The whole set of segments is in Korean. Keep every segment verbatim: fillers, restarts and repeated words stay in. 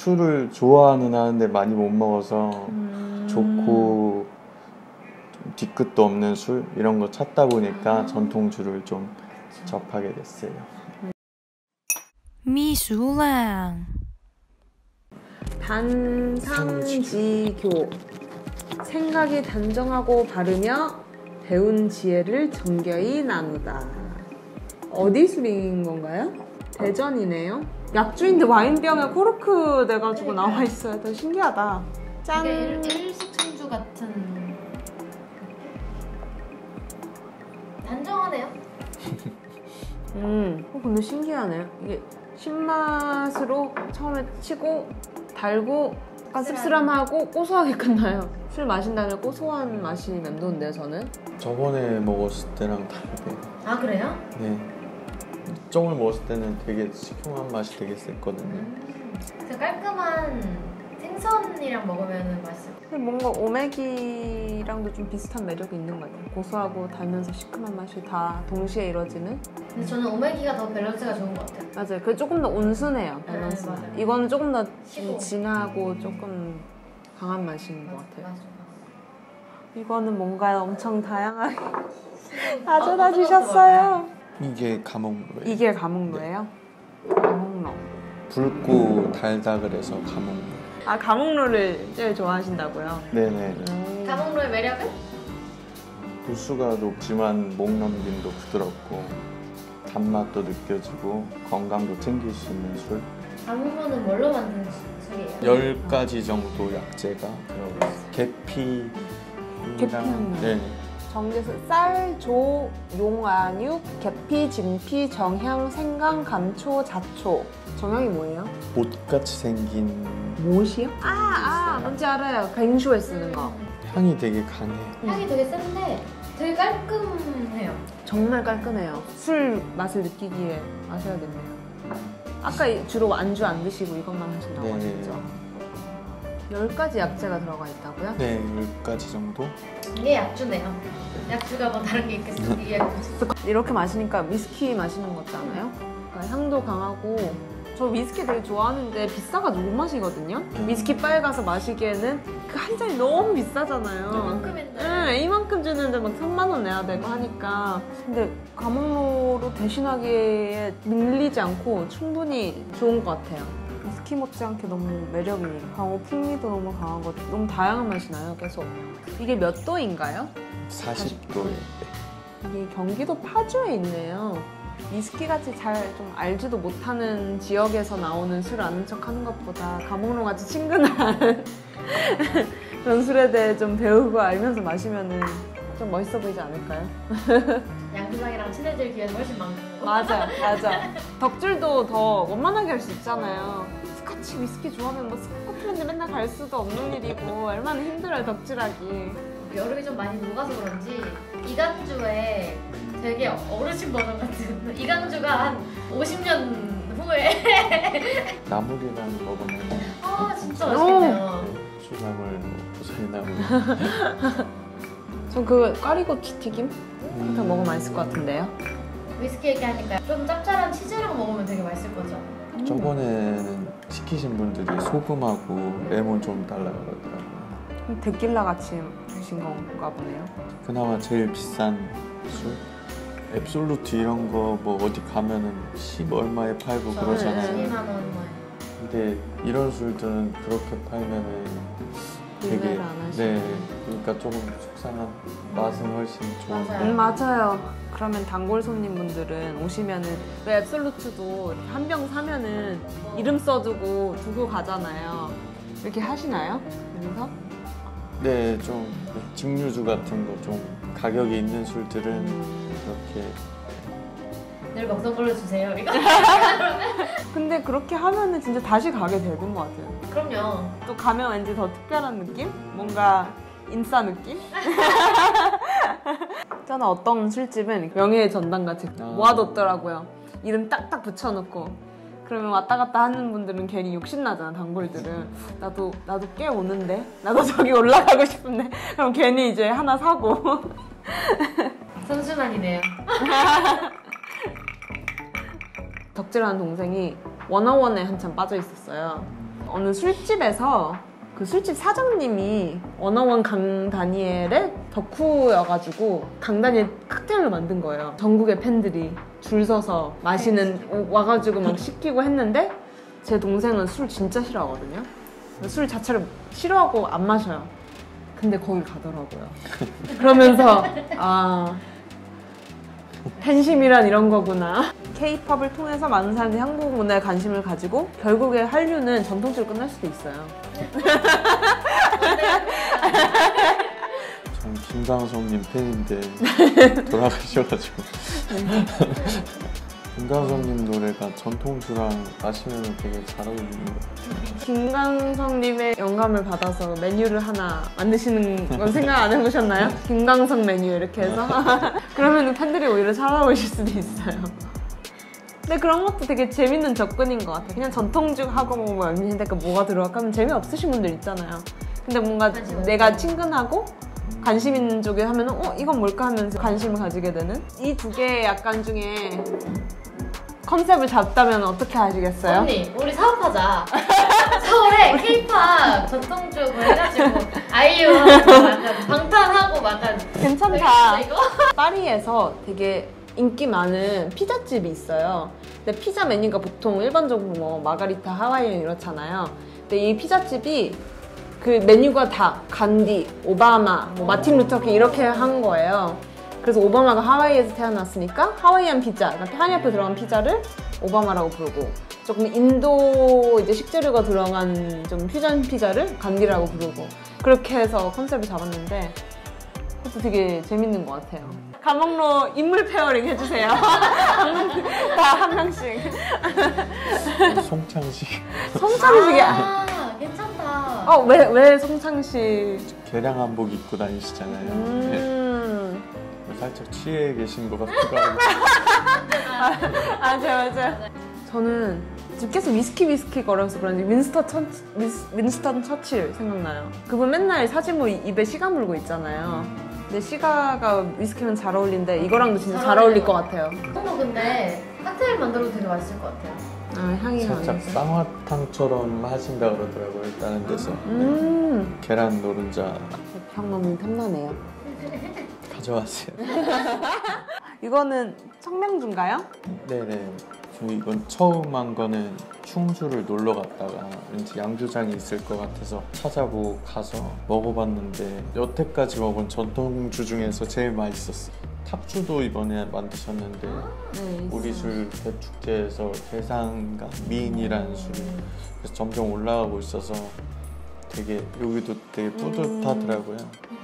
술을 좋아하는 하는데 많이 못 먹어서 음. 좋고 뒤끝도 없는 술 이런 거 찾다 보니까 아. 전통주를 좀 접하게 됐어요. 미술랑 단상지교 생각이 단정하고 바르며 배운 지혜를 정겨이 나누다. 어디 술인 건가요? 대전이네요. 약주인데 와인병에 코르크 돼가지고 나와 있어요. 되게 신기하다. 짠. 이게 일식 청주 같은 단정하네요. 음, 어, 근데 신기하네요. 이게 신맛으로 처음에 치고 달고 약간 씁쓸함하고 고소하게 끝나요. 술 마신다는 고소한 맛이 맴도는데요, 저는. 저번에 먹었을 때랑 다르대요. 아, 그래요? 네. 이쪽을 먹었을 때는 되게 시큼한 맛이 되게 셌거든요. 음, 깔끔한 생선이랑 먹으면 맛있어요. 근데 뭔가 오메기랑도 좀 비슷한 매력이 있는 것 같아요. 고소하고 달면서 시큼한 맛이 다 동시에 이루어지는. 근데 저는 오메기가 더 밸런스가 좋은 것 같아요. 맞아요. 그게 조금 더 온순해요, 밸런스가. 음, 이거는 조금 더 시고. 진하고 조금 강한 맛인 맞아, 것 같아요. 맞아, 맞아. 이거는 뭔가 엄청 다양하게 가져다 주셨어요. 이게 감홍로예요. 이게 감홍로예요? 네. 감홍로. 붉고 달다 그래서 감홍로. 아, 감홍로를 제일 좋아하신다고요? 네네. 음. 감홍로의 매력은? 도수가 높지만 목 넘김도 부드럽고 단맛도 느껴지고 건강도 챙길 수 있는 술. 감홍로는 뭘로 만든 술이에요? 열 가지 정도 약재가 들어가 있어요. 계피. 계피향. 네. 정제수 쌀, 조, 용, 안육, 계피, 진피, 정향, 생강, 감초, 자초. 정향이 뭐예요? 못같이 생긴... 못이요? 아, 아, 뭔지 알아요. 갱쇼에 쓰는 거. 향이 되게 강해요. 향이 되게 센데 되게 깔끔해요. 정말 깔끔해요. 술 맛을 느끼기에 마셔야겠네요. 아까 주로 안주 안 드시고 이것만 하신다고 네. 하셨죠? 열 가지 약재가 들어가 있다고요? 네, 열 가지 정도. 이게 약주네요. 약주가 뭐 다른 게 있겠어요? 이게 약주. 이렇게 마시니까 위스키 마시는 것 같잖아요? 그러니까 향도 강하고 저 위스키 되게 좋아하는데 비싸가지고 못 마시거든요? 위스키 바에 가서 마시기에는 그 한 잔이 너무 비싸잖아요. 이만큼 했는데? 응, 이만큼 주는데 막 삼만 원 내야 되고 하니까. 근데 감홍로로 대신하기에 밀리지 않고 충분히 좋은 것 같아요. 위스키 못지않게 너무 매력이 강하고 풍미도 너무 강하고 너무 다양한 맛이 나요. 계속. 이게 몇 도인가요? 사십 도예요. 이게 경기도 파주에 있네요. 위스키같이 잘 좀 알지도 못하는 지역에서 나오는 술을 아는 척 하는 것보다 감홍로같이 친근한 그런 술에 대해 좀 배우고 알면서 마시면은 좀 멋있어 보이지 않을까요? 양주장이랑 친해질 기회는 훨씬 많고. 맞아요, 맞아. 덕질도 더 원만하게 할 수 있잖아요. 스카치 위스키 좋아하면 뭐 스코틀랜드 맨날 갈 수도 없는 일이고 얼마나 힘들어요, 덕질하기. 여름이 좀 많이 녹아서 그런지 이간주에 되게 어르신 버전 같은 이간주가 한 오십 년 후에 나물이랑 먹으면 아 진짜 맛있겠네요. 수나물, 보살나물. 전 그 까리고추 튀김? 음. 그렇게 먹으면 맛있을 것 같은데요? 위스키 얘기하니까 좀 짭짤한 치즈랑 먹으면 되게 맛있을 거죠? 음. 저번에는 시키신 분들이 소금하고 레몬 좀 달라고 그러더라고요. 데킬라 같이 드신 건가 보네요. 그나마 제일 비싼 술? 앱솔루트 이런 거 뭐 어디 가면은 십 얼마에 팔고 저, 그러잖아요. 이만 원 근데 이런 술들은 그렇게 팔면은 되게 네, 그러니까 조금 속상한 맛은 훨씬 좋은데. 음, 맞아요. 그러면 단골 손님분들은 오시면은 왜 앱솔루트도 한 병 사면은 이름 써두고 두고 가잖아요. 이렇게 하시나요? 여기서? 네, 좀 증류주 같은 거 좀 가격이 있는 술들은 음. 그렇게. 늘 먹던 걸로 주세요. 이거. 근데 그렇게 하면은 진짜 다시 가게 되는 것 같아요. 그럼요. 또 가면 왠지 더 특별한 느낌? 뭔가 인싸 느낌? 저는 어떤 술집은 명예의 전당같이 모아뒀더라고요. 이름 딱딱 붙여놓고. 그러면 왔다 갔다 하는 분들은 괜히 욕심나잖아, 단골들은. 나도, 나도 꽤 오는데? 나도 저기 올라가고 싶은데? 그럼 괜히 이제 하나 사고. 선순환이네요. 덕질하는 동생이 워너원에 한참 빠져 있었어요. 어느 술집에서 그 술집 사장님이 워너원 강다니엘의 덕후여가지고 강다니엘 칵테일로 만든 거예요. 전국의 팬들이 줄 서서 마시는 와가지고 막 시키고 했는데, 제 동생은 술 진짜 싫어하거든요. 술 자체를 싫어하고 안 마셔요. 근데 거기 가더라고요. 그러면서 아, 팬심이란 이런 거구나. K-팝을 통해서 많은 사람들이 한국 문화에 관심을 가지고 결국에 한류는 전통적으로 끝날 수도 있어요. 전 김강성님 팬인데 돌아가셔가지고. 김강성님 노래가 전통주랑 마시면 되게 잘 어울리는 것 같아요. 김강성님의 영감을 받아서 메뉴를 하나 만드시는 건 생각 안 해보셨나요? 김강성 메뉴 이렇게 해서 그러면 팬들이 오히려 살아오실 수도 있어요. 근데 그런 것도 되게 재밌는 접근인 것 같아요. 그냥 전통주 하고 뭐 연민이니까 뭐가 들어갈까 하면 재미없으신 분들 있잖아요. 근데 뭔가 내가 친근하고 관심 있는 쪽에 하면은 어? 이건 뭘까? 하면서 관심을 가지게 되는? 이 두 개의 약간 중에 컨셉을 잡다면 어떻게 하시겠어요? 언니, 우리 사업하자. 서울에 K-팝 전통주 해가지고 아이유 방탄하고 막 괜찮다. 파리에서 되게 인기 많은 피자집이 있어요. 근데 피자 메뉴가 보통 일반적으로 뭐 마가리타, 하와이안 이렇잖아요. 근데 이 피자집이 그 메뉴가 다 간디, 오바마, 뭐 마틴 루터킹 이렇게 한 거예요. 그래서 오바마가 하와이에서 태어났으니까 하와이안 피자, 그러니까 파인애플 들어간 피자를 오바마라고 부르고, 조금 인도 이제 식재료가 들어간 좀 퓨전 피자를 간디라고 부르고, 그렇게 해서 컨셉을 잡았는데 그것도 되게 재밌는 것 같아요. 감홍로 인물 페어링 해주세요. 다 한 명씩. 송창식. 송창식이야. 괜찮다. 어, 왜, 왜 송창식? 개량 한복 입고 다니시잖아요. 음... 네. 살짝 취해 계신 것 같기도 하고. 아, 맞아요, 맞아요. 저는 지금 계속 위스키 위스키 걸어서 그런지 윈스턴 처, 윈스, 윈스턴 처칠 생각나요. 그분 맨날 사진물 입에 시가 물고 있잖아요. 근데 시가가 위스키랑 잘 어울린데 이거랑도 진짜 잘, 잘 어울릴 것 같아요. 너무 근데 칵테일 만들어도 되게 맛있을 것 같아요. 아, 향이 살짝 쌍화탕처럼 하신다 그러더라고요, 다른 데서. 음 네. 계란 노른자 향 너무 탐나네요. 가져왔어요. 이거는 청명주인가요? 네네, 저 이건 처음 한 거는 충주를 놀러 갔다가 왠지 양조장이 있을 것 같아서 찾아보고 가서 먹어봤는데 여태까지 먹은 전통주 중에서 제일 맛있었어요. 탑주도 이번에 만드셨는데 네, 우리 술 대축제에서 대상과 미인이라는 술이 그래서 점점 올라가고 있어서 되게 여기도 되게 뿌듯하더라고요. 음.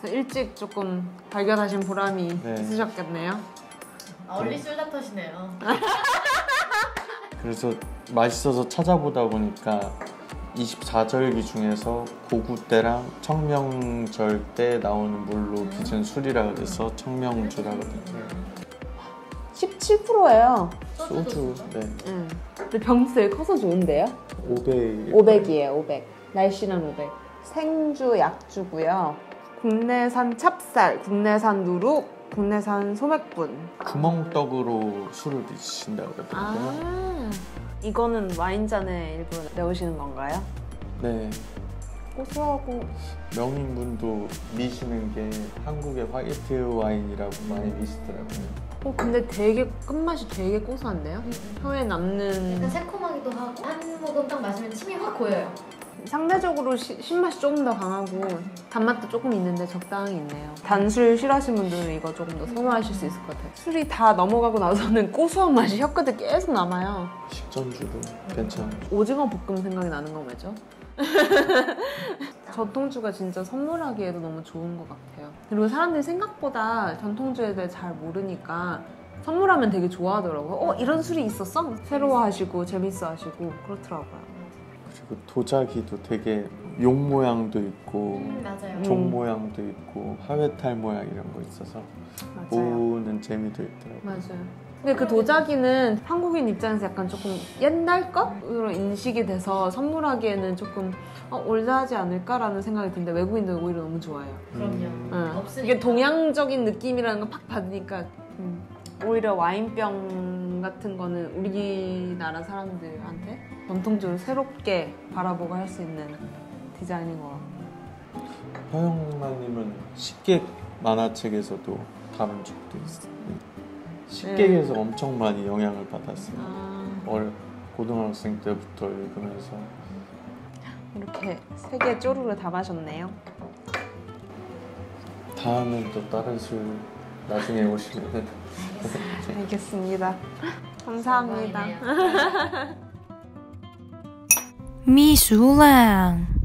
그래서 일찍 조금 발견하신 보람이 네. 있으셨겠네요. 얼리 술다터시네요. 그래서 맛있어서 찾아보다 보니까 이십사절기 중에서 고구 때랑 청명절 때 나오는 물로 빚은 술이라 그래서 청명주라거든요. 십칠 퍼센트예요. 소주. 네. 응. 근데 병세 커서 좋은데요? 오백. 오백이에요. 오백. 날씬한 오백. 생주, 약주고요. 국내산 찹쌀, 국내산 누룩, 국내산 소맥분. 구멍떡으로 술을 드신다고 그러더라고요. 아 이거는 와인잔에 일부 내오시는 건가요? 네. 고소하고 명인분도 미시는 게 한국의 화이트 와인이라고 많이 미시더라고요. 어, 근데 되게 끝맛이 되게 고소한데요? 혀에 남는... 약간 새콤하기도 하고 한 모금 딱 마시면 침이 확 고여요. 상대적으로 시, 신맛이 조금 더 강하고 단맛도 조금 있는데 적당히 있네요. 단술 싫어하시는 분들은 이거 조금 더 선호하실 수 있을 것 같아요. 술이 다 넘어가고 나서는 고소한 맛이 혀끝에 계속 남아요. 식전주도 괜찮아요. 오징어 볶음 생각이 나는 건 왜죠? 전통주가 진짜 선물하기에도 너무 좋은 것 같아요. 그리고 사람들이 생각보다 전통주에 대해 잘 모르니까 선물하면 되게 좋아하더라고요. 어? 이런 술이 있었어? 새로워하시고 재밌어하시고 그렇더라고요. 그리고 도자기도 되게 욕 모양도 있고 음, 종 모양도 있고 하회탈 모양 이런 거 있어서 맞아요. 모으는 재미도 있더라고요. 맞아요. 근데 그 도자기는 한국인 입장에서 약간 조금 옛날 것으로 인식이 돼서 선물하기에는 조금 어, 올드하지 않을까라는 생각이 드는데 외국인들 오히려 너무 좋아해요. 그럼요. 음. 네. 이게 동양적인 느낌이라는 걸 팍 받으니까 음. 오히려 와인병 돈 같은 거는 우리나라 사람들한테 전통적으로 새롭게 바라보고 할 수 있는 디자인인 것 같아요. 허영만님은 식객 만화책에서도 다룬 적도 있어요. 식객에서 네. 엄청 많이 영향을 받았어요. 아. 어려, 고등학생 때부터 읽으면서 이렇게 세 개 쪼르르 담아셨네요. 다음엔 또 다른 술 나중에 오시면 알겠습니다. 감사합니다. 미술랑